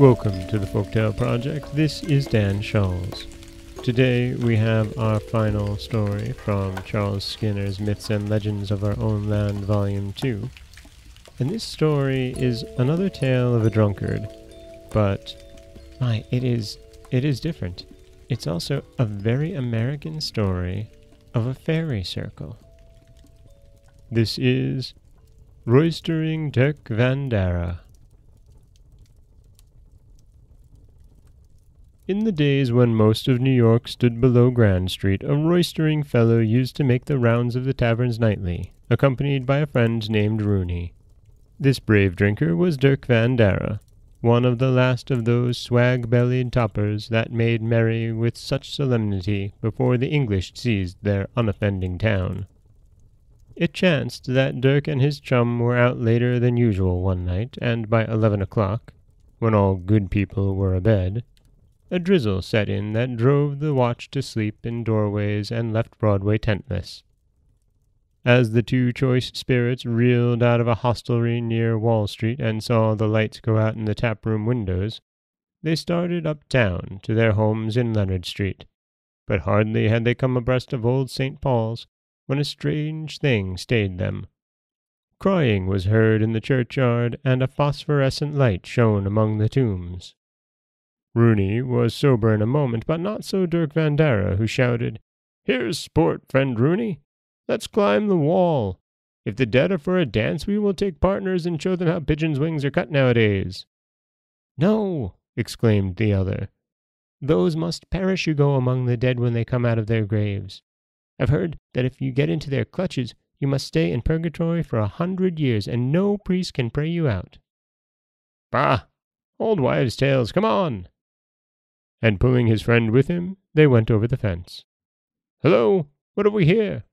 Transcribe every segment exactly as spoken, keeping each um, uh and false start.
Welcome to the Folktale Project. This is Dan Shawls. Today we have our final story from Charles Skinner's Myths and Legends of Our Own Land, Volume two. And this story is another tale of a drunkard, but my, it is, it is different. It's also a very American story of a fairy circle. This is Roystering Dirck Van Dara. In the days when most of New York stood below Grand Street, a roistering fellow used to make the rounds of the taverns nightly, accompanied by a friend named Rooney. This brave drinker was Dirck Van Dara, one of the last of those swag-bellied toppers that made merry with such solemnity before the English seized their unoffending town. It chanced that Dirck and his chum were out later than usual one night, and by eleven o'clock, when all good people were abed, a drizzle set in that drove the watch to sleep in doorways and left Broadway tentless. As the two choice spirits reeled out of a hostelry near Wall Street and saw the lights go out in the taproom windows, they started uptown to their homes in Leonard Street. But hardly had they come abreast of old Saint Paul's when a strange thing stayed them. Crying was heard in the churchyard, and a phosphorescent light shone among the tombs. Rooney was sober in a moment, but not so Dirck Van Dara, who shouted, "Here's sport, friend Rooney! Let's climb the wall! If the dead are for a dance, we will take partners and show them how pigeons' wings are cut nowadays." "No!" exclaimed the other. "Those must perish who go among the dead when they come out of their graves. I've heard that if you get into their clutches, you must stay in purgatory for a hundred years, and no priest can pray you out." "Bah! Old wives' tales, come on!" And pulling his friend with him, they went over the fence. "Hello, what have we here?"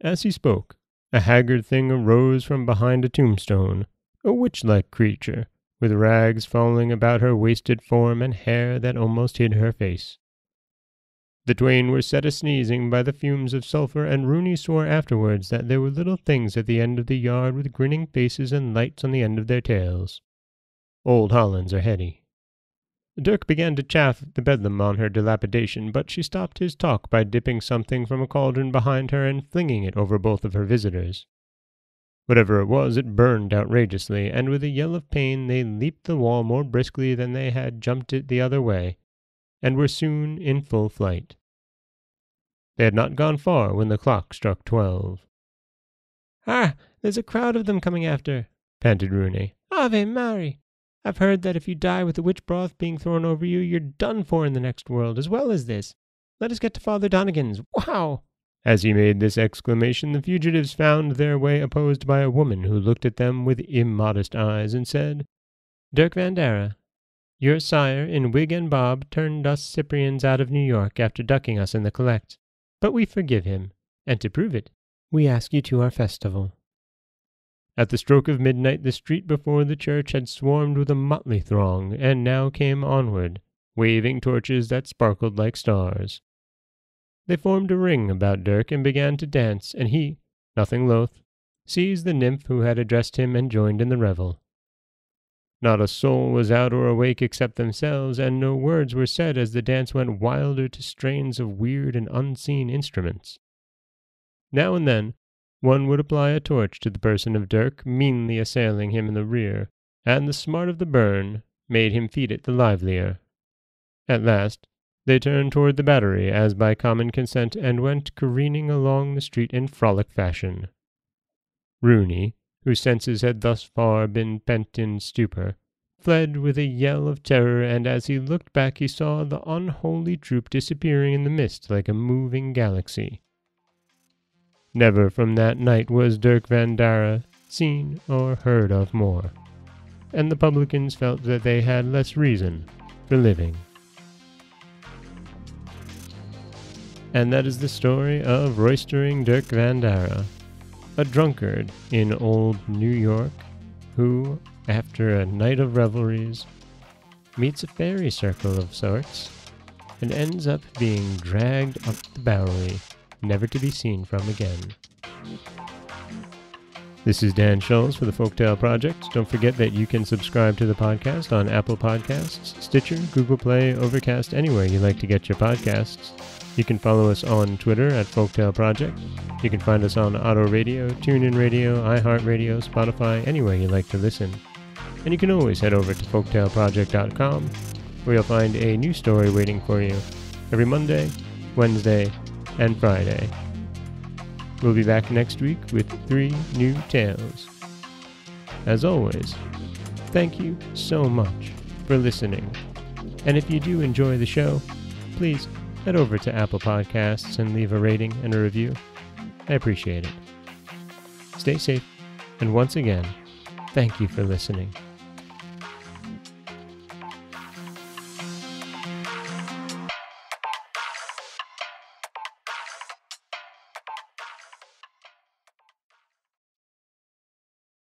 As he spoke, a haggard thing arose from behind a tombstone, a witch-like creature, with rags falling about her wasted form and hair that almost hid her face. The twain were set a-sneezing by the fumes of sulphur, and Rooney swore afterwards that there were little things at the end of the yard with grinning faces and lights on the end of their tails. Old Hollands are heady. Dirck began to chaff the bedlam on her dilapidation, but she stopped his talk by dipping something from a cauldron behind her and flinging it over both of her visitors. Whatever it was, it burned outrageously, and with a yell of pain they leaped the wall more briskly than they had jumped it the other way, and were soon in full flight. They had not gone far when the clock struck twelve. "Ah, there's a crowd of them coming after," panted Rooney. "Ave Mary! I've heard that if you die with the witch broth being thrown over you, you're done for in the next world, as well as this. Let us get to Father Donegan's. Wow!" As he made this exclamation, the fugitives found their way opposed by a woman who looked at them with immodest eyes and said, "Dirck Van Dara, your sire in wig and bob turned us Cyprians out of New York after ducking us in the collect. But we forgive him, and to prove it, we ask you to our festival." At the stroke of midnight the street before the church had swarmed with a motley throng, and now came onward, waving torches that sparkled like stars. They formed a ring about Dirck and began to dance, and he, nothing loath, seized the nymph who had addressed him and joined in the revel. Not a soul was out or awake except themselves, and no words were said as the dance went wilder to strains of weird and unseen instruments. Now and then one would apply a torch to the person of Dirck, meanly assailing him in the rear, and the smart of the burn made him feed it the livelier. At last they turned toward the battery as by common consent, and went careening along the street in frolic fashion. Rooney, whose senses had thus far been pent in stupor, fled with a yell of terror, and as he looked back he saw the unholy troop disappearing in the mist like a moving galaxy. Never from that night was Dirck Van Dara seen or heard of more, and the publicans felt that they had less reason for living. And that is the story of Roystering Dirck Van Dara, a drunkard in old New York who, after a night of revelries, meets a fairy circle of sorts and ends up being dragged up the Bowery, never to be seen from again. This is Dan Schulz for the Folktale Project. Don't forget that you can subscribe to the podcast on Apple Podcasts, Stitcher, Google Play, Overcast, anywhere you like to get your podcasts. You can follow us on Twitter at Folktale Project. You can find us on Auto Radio, TuneIn Radio, iHeartRadio, Spotify, anywhere you like to listen. And you can always head over to folktale project dot com, where you'll find a new story waiting for you every Monday, Wednesday, and Friday. We'll be back next week with three new tales. As always, thank you so much for listening. And if you do enjoy the show, please head over to Apple Podcasts and leave a rating and a review. I appreciate it. Stay safe, and once again, thank you for listening.